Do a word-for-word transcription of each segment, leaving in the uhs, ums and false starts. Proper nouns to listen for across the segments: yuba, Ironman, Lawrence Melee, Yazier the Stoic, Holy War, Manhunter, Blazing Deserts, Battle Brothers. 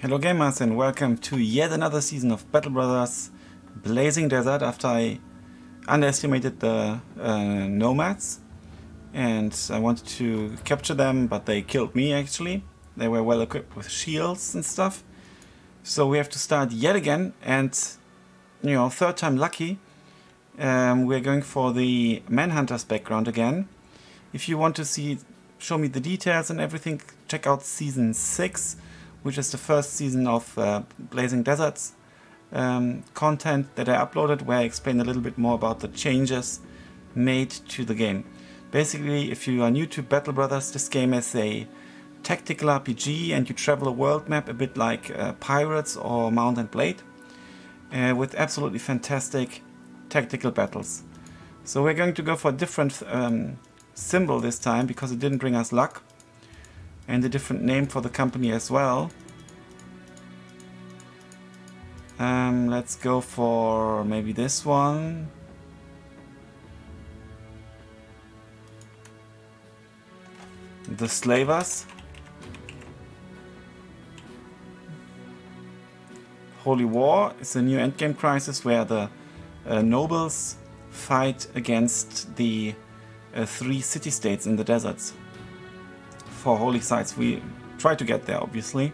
Hello gamers and welcome to yet another season of Battle Brothers Blazing Desert after I underestimated the uh, nomads and I wanted to capture them, but they killed me actually. They were well equipped with shields and stuff. So we have to start yet again and, you know, third time lucky. Um, we're going for the Manhunter's background again. If you want to see, show me the details and everything, check out Season six. Which is the first season of uh, Blazing Deserts um, content that I uploaded, where I explain a little bit more about the changes made to the game. Basically, if you are new to Battle Brothers, this game is a tactical R P G and you travel a world map a bit like uh, Pirates or Mount and Blade uh, with absolutely fantastic tactical battles. So we're going to go for a different um, symbol this time because it didn't bring us luck. And a different name for the company as well. Um, let's go for maybe this one. The Slavers. Holy War is a new endgame crisis where the uh, nobles fight against the uh, three city-states in the deserts. For holy sites. We try to get there, obviously.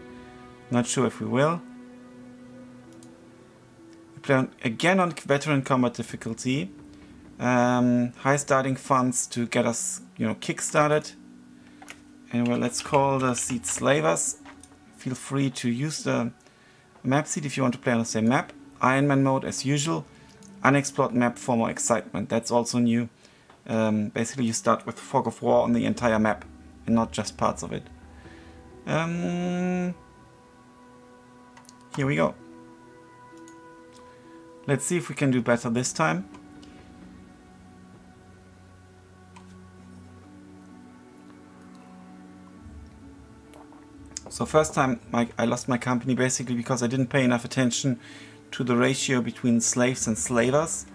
Not sure if we will. We plan again on veteran combat difficulty. Um, high starting funds to get us, you know, kick-started. And well, let's call the seed Slavers. Feel free to use the map seed if you want to play on the same map. Ironman mode as usual. Unexplored map for more excitement. That's also new. Um, basically, you start with Fog of War on the entire map. And not just parts of it. Um, here we go. Let's see if we can do better this time. So first time my, I lost my company basically because I didn't pay enough attention to the ratio between slaves and slavers.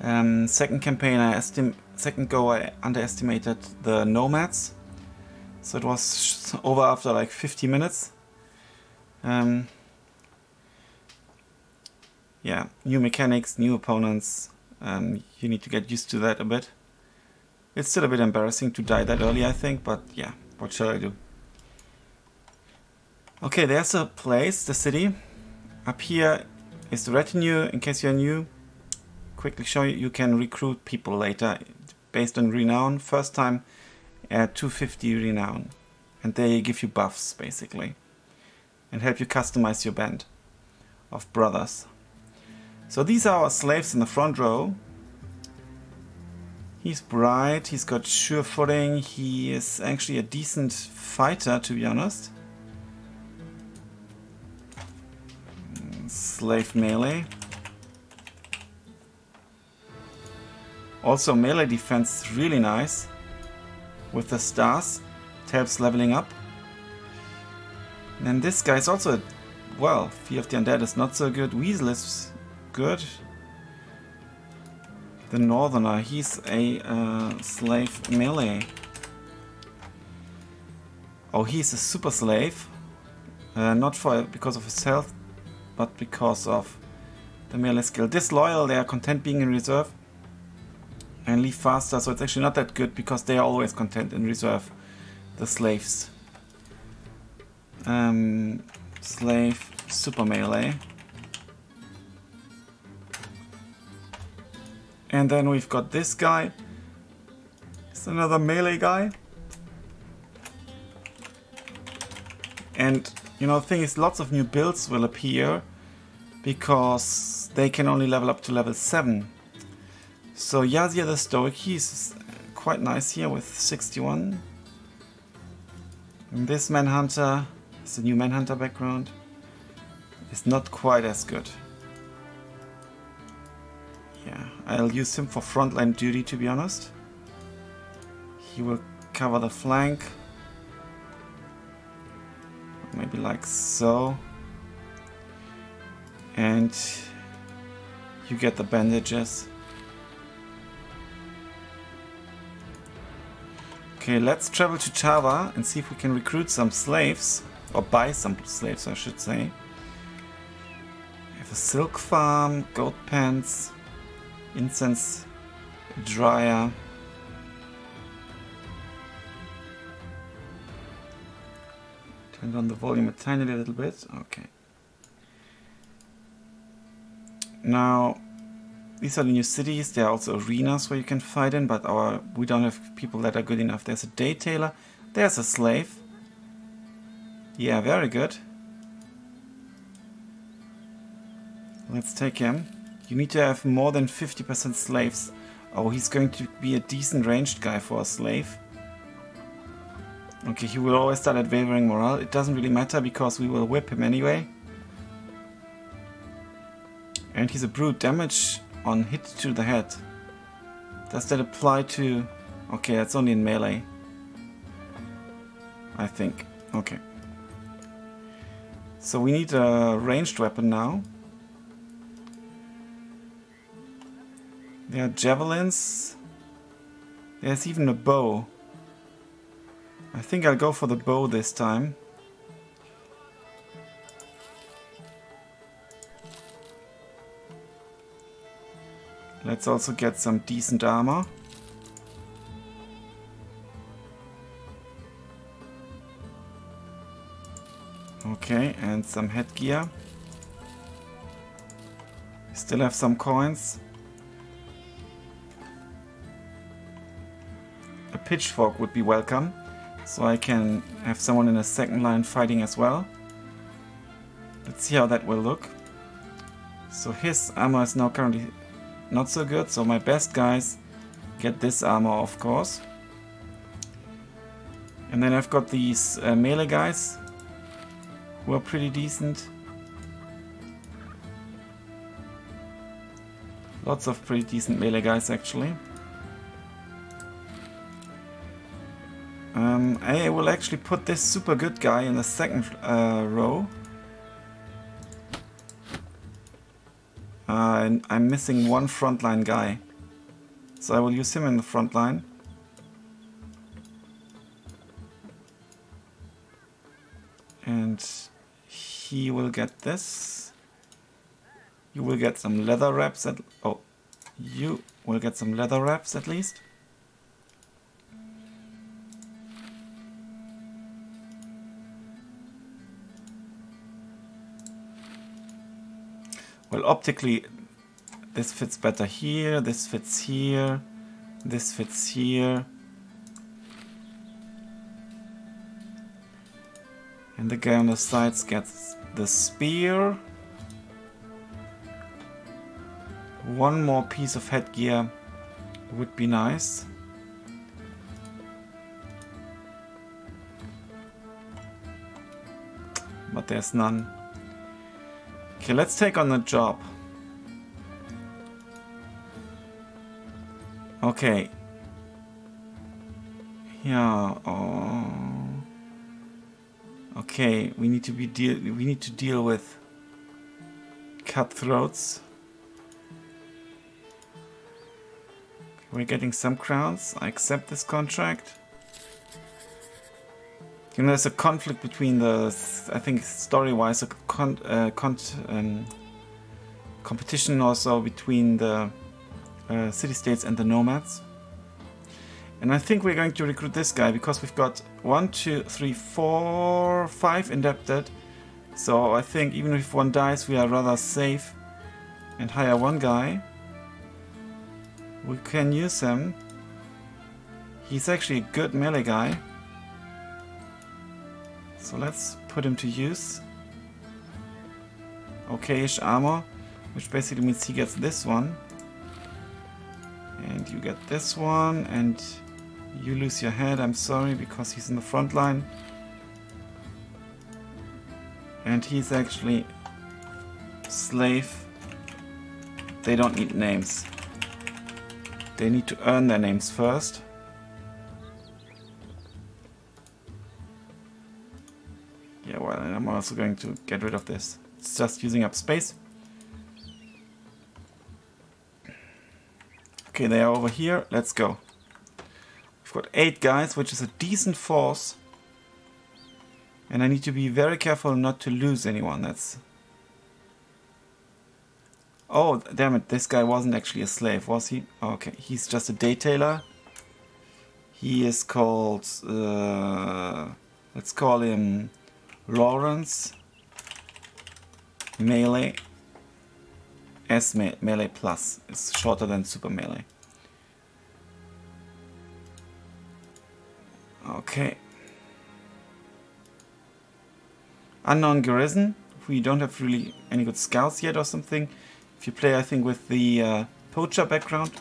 Um, second campaign I estim- second go I underestimated the nomads. So it was over after like fifty minutes. Um, yeah, new mechanics, new opponents. Um, you need to get used to that a bit. It's still a bit embarrassing to die that early, I think, but yeah, what shall I do? Okay, there's a place, the city. Up here is the retinue, in case you're new. Quickly show you, you can recruit people later based on renown. First time. Uh, two fifty renown, and they give you buffs basically and help you customize your band of brothers. So these are our slaves in the front row. He's bright, he's got sure footing, he is actually a decent fighter, to be honest. Slave melee. Also melee defense is really nice. With the stars, it helps leveling up. And then this guy is also, a, well, Fear of the Undead is not so good. Weasel is good. The Northerner, he's a uh, slave melee. Oh, he's a super slave. Uh, not for because of his health, but because of the melee skill. Disloyal, they are content being in reserve. And leave faster, so it's actually not that good because they are always content in reserve, the slaves. Um, slave super melee. And then we've got this guy. It's another melee guy. And you know, the thing is, lots of new builds will appear because they can only level up to level seven. So Yazier the Stoic, he's quite nice here with sixty-one. And this Manhunter, it's a new Manhunter background, is not quite as good. Yeah, I'll use him for frontline duty, to be honest. He will cover the flank. Maybe like so. And you get the bandages. Okay, let's travel to Java and see if we can recruit some slaves. Or buy some slaves, I should say. I have a silk farm, goat pants, incense dryer. Turn down the volume a tiny little bit. Okay. Now, these are the new cities. There are also arenas where you can fight in, but our we don't have people that are good enough. There's a day tailor. There's a slave. Yeah, very good. Let's take him. You need to have more than fifty percent slaves. Oh, he's going to be a decent ranged guy for a slave. Okay, he will always start at wavering morale. It doesn't really matter because we will whip him anyway. And he's a brute. Damage on hit to the head. Does that apply to... Okay, that's only in melee, I think. Okay. So we need a ranged weapon now. There are javelins. There's even a bow. I think I'll go for the bow this time. Let's also get some decent armor. Okay, and some headgear. Still have some coins. A pitchfork would be welcome, so I can have someone in a second line fighting as well. Let's see how that will look. So his armor is now currently not so good, so my best guys get this armor, of course. And then I've got these uh, melee guys who are pretty decent. Lots of pretty decent melee guys, actually. Um, I will actually put this super good guy in the second uh, row. Uh, and I'm missing one frontline guy, so I will use him in the frontline. And he will get this. You will get some leather wraps at... Oh, you will get some leather wraps at least. Well, optically, this fits better here, this fits here, this fits here. And the guy on the sides gets the spear. One more piece of headgear would be nice. But there's none. Okay, let's take on the job. Okay. Yeah. Oh. Okay. We need to be deal. We need to deal with cutthroats. We're getting some crowns. I accept this contract. You know, there's a conflict between the, I think story-wise, a con uh, con um, competition also between the uh, city-states and the nomads. And I think we're going to recruit this guy because we've got one, two, three, four, five indebted. So I think even if one dies, we are rather safe and hire one guy. We can use him. He's actually a good melee guy. So let's put him to use. Okayish armor, which basically means he gets this one. And you get this one, and you lose your head, I'm sorry, because he's in the front line. And he's actually slave. They don't need names. They need to earn their names first. Yeah, well, I'm also going to get rid of this. It's just using up space. Okay, they are over here. Let's go. We've got eight guys, which is a decent force. And I need to be very careful not to lose anyone. That's... Oh, damn it. This guy wasn't actually a slave, was he? Okay, he's just a day tailor. He is called... Uh, let's call him Lawrence Melee. S me Melee Plus. It's shorter than Super Melee. Okay. Unknown Garrison. We don't have really any good scouts yet or something. If you play, I think, with the uh, poacher background,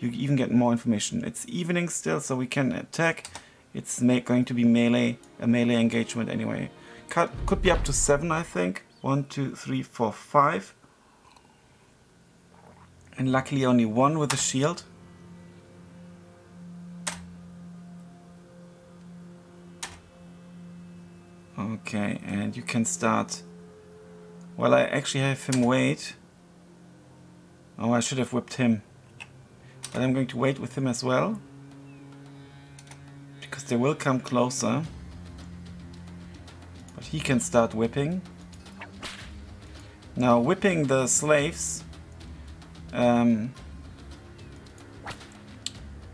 you even get more information. It's evening still, so we can attack. It's going to be melee, a melee engagement anyway. Cut, could be up to seven, I think. One, two, three, four, five. And luckily only one with a shield. Okay, and you can start... Well, I actually have him wait. Oh, I should have whipped him. But I'm going to wait with him as well. Because they will come closer. But he can start whipping. Now, whipping the slaves um,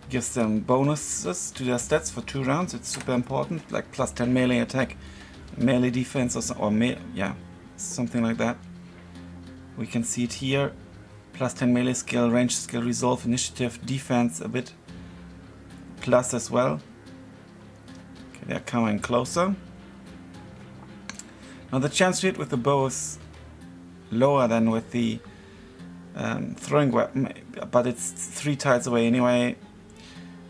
gives them bonuses to their stats for two rounds. It's super important, like plus ten melee attack, melee defense, or, so, or me yeah, something like that. We can see it here. Plus ten melee skill, range skill, resolve, initiative, defense a bit. Plus as well. Okay, they're coming closer. Now the chance to hit with the bow is lower than with the um, throwing weapon, but it's three tiles away anyway.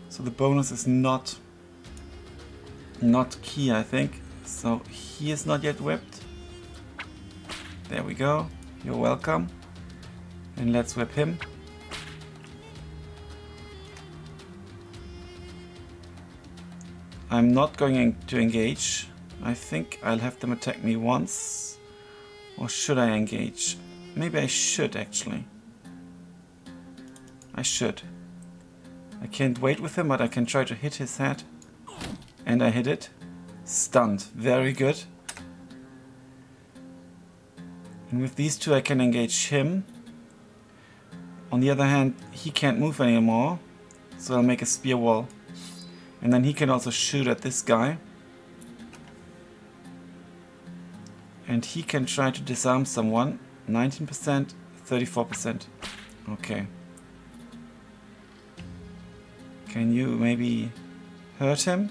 So the bonus is not, not key, I think. So he is not yet whipped. There we go. You're welcome. And let's whip him. I'm not going to engage. I think I'll have them attack me once. Or should I engage? Maybe I should actually. I should. I can't wait with him, but I can try to hit his head. And I hit it. Stunned. Very good. And with these two I can engage him. On the other hand, he can't move anymore, so I'll make a spear wall. And then he can also shoot at this guy. And he can try to disarm someone. nineteen percent, thirty-four percent. Okay. Can you maybe hurt him?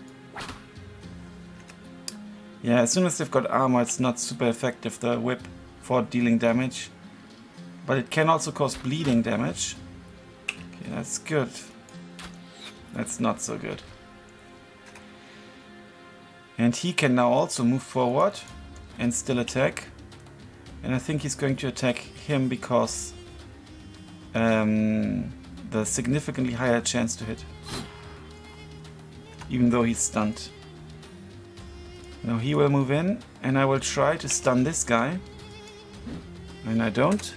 Yeah, as soon as they've got armor, it's not super effective, the whip, for dealing damage. But it can also cause bleeding damage. Okay, that's good. That's not so good. And he can now also move forward and still attack. And I think he's going to attack him because um, the significantly higher chance to hit. Even though he's stunned. Now he will move in and I will try to stun this guy. And I don't.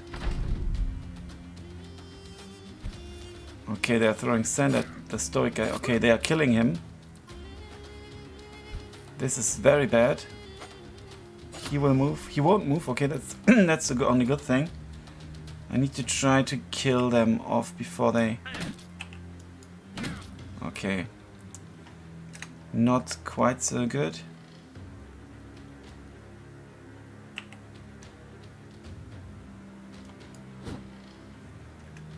Okay, they're throwing sand at the Stoic guy. Okay, they are killing him. This is very bad. He will move. He won't move. Okay, that's that's the only good thing. I need to try to kill them off before they... Okay. Not quite so good.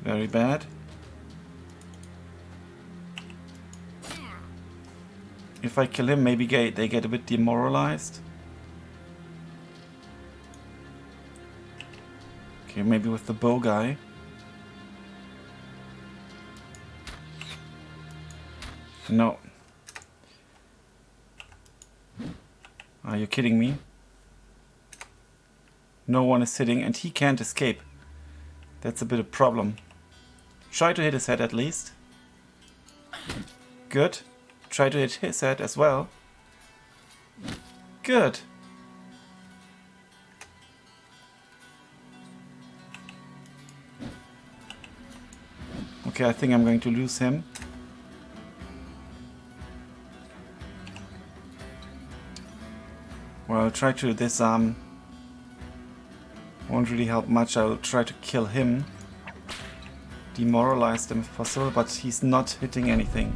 Very bad. If I kill him, maybe get, they get a bit demoralized. Okay, maybe with the bow guy. No. Are you kidding me? No one is hitting and he can't escape. That's a bit of a problem. Try to hit his head at least. Good. Try to hit his head as well. Good. Okay, I think I'm going to lose him. Well, I'll try to disarm. Won't really help much. I'll try to kill him. Demoralize them if possible, but he's not hitting anything.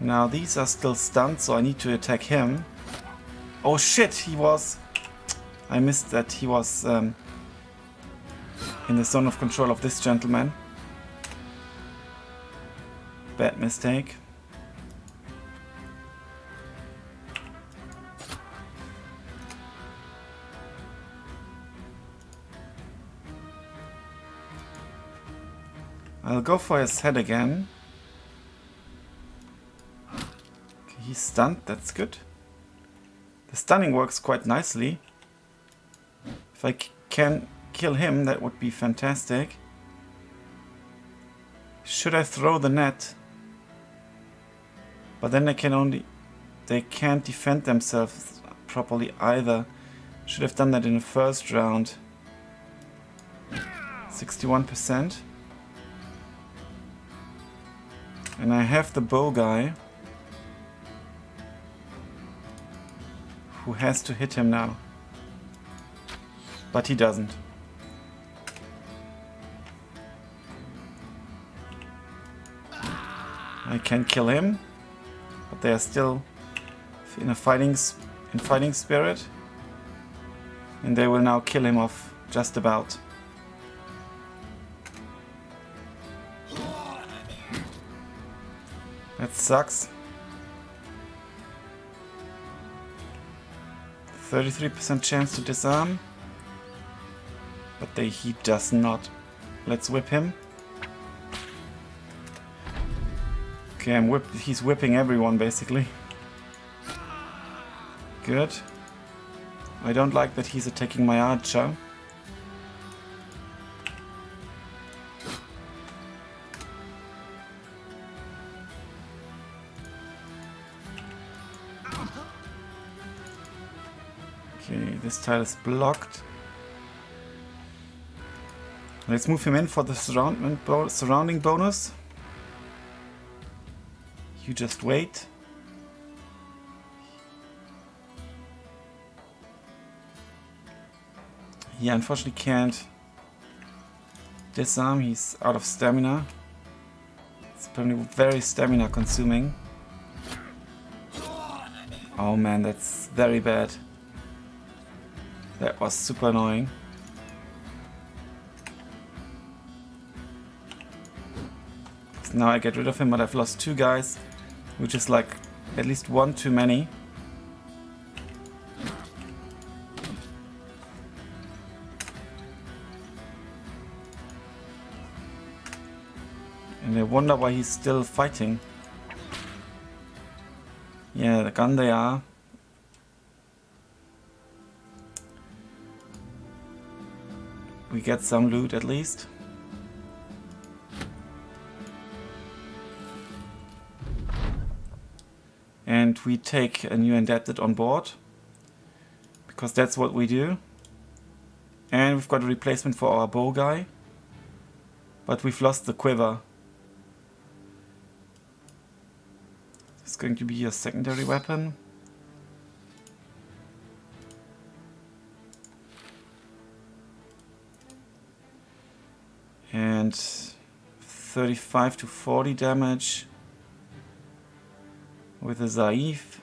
Now these are still stunned, so I need to attack him. Oh shit, he was... I missed that he was um, in the zone of control of this gentleman. Bad mistake. I'll go for his head again. Okay, he's stunned, that's good. The stunning works quite nicely. If I can kill him, that would be fantastic. Should I throw the net? But then they can only... they can't defend themselves properly either. Should have done that in the first round. sixty-one percent. And I have the bow guy, who has to hit him now. But he doesn't. I can kill him, but they are still in a fighting in fighting spirit, and they will now kill him off just about. That sucks. thirty-three percent chance to disarm. But they, he does not. Let's whip him. Okay, I'm whip, he's whipping everyone basically. Good. I don't like that he's attacking my archer. This tile is blocked. Let's move him in for the surroundment bo- surrounding bonus. You just wait. He unfortunately can't disarm, he's out of stamina. It's probably very stamina consuming. Oh man, that's very bad. That was super annoying. So now I get rid of him, but I've lost two guys, which is like at least one too many. And I wonder why he's still fighting. Yeah, the gun they are. We get some loot at least. And we take a new indebted on board, because that's what we do. And we've got a replacement for our bow guy, but we've lost the quiver. It's going to be a secondary weapon. And thirty-five to forty damage with a Zaif.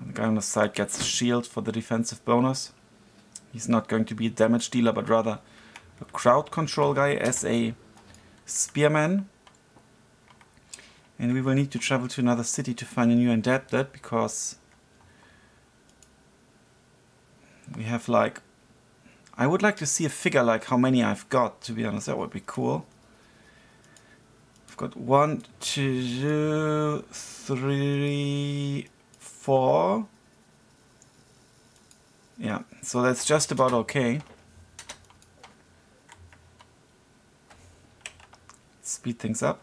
And the guy on the side gets a shield for the defensive bonus. He's not going to be a damage dealer, but rather a crowd control guy as a spearman. And we will need to travel to another city to find a new adapted, because we have like... I would like to see a figure like how many I've got, to be honest. That would be cool. I've got one, two, three, four. Yeah, so that's just about okay. Speed things up.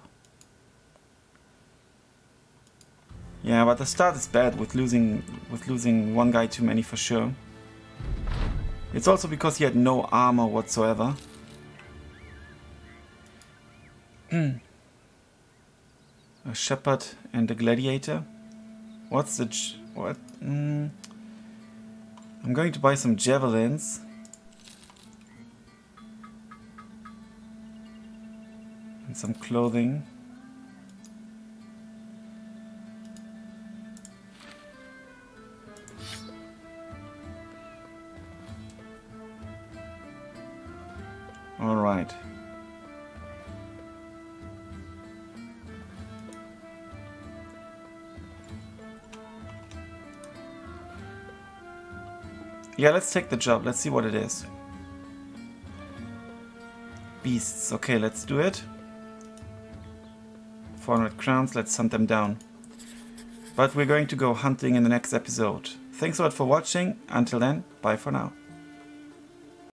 Yeah, but the start is bad with losing with losing one guy too many for sure. It's also because he had no armor whatsoever. A shepherd and a gladiator. What's the... Ch what? Mm. I'm going to buy some javelins. And some clothing. All right. Yeah, let's take the job. Let's see what it is. Beasts. Okay, let's do it. four hundred crowns. Let's hunt them down. But we're going to go hunting in the next episode. Thanks a lot for watching. Until then, bye for now.